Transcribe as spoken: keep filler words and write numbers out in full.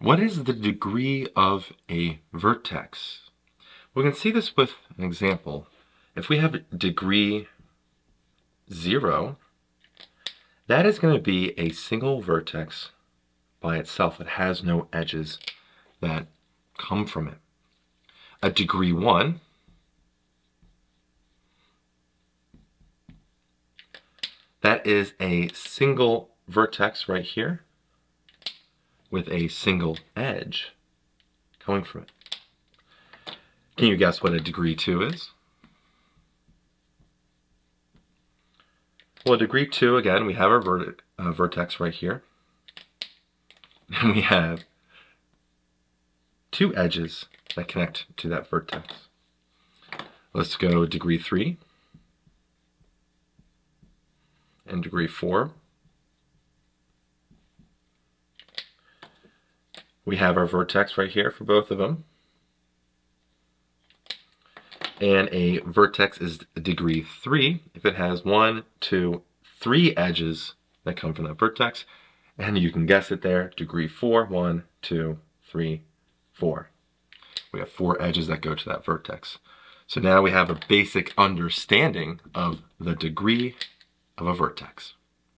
What is the degree of a vertex? We can see this with an example. If we have degree zero, that is going to be a single vertex by itself. It has no edges that come from it. A degree one that is a single vertex right here with a single edge coming from it. Can you guess what a degree two is? Well, a degree two, again, we have our ver uh, vertex right here. And we have two edges that connect to that vertex. Let's go degree three and degree four. We have our vertex right here for both of them. And a vertex is degree three if it has one, two, three edges that come from that vertex. And you can guess it there, degree four, one, two, three, four. We have four edges that go to that vertex. So now we have a basic understanding of the degree of a vertex.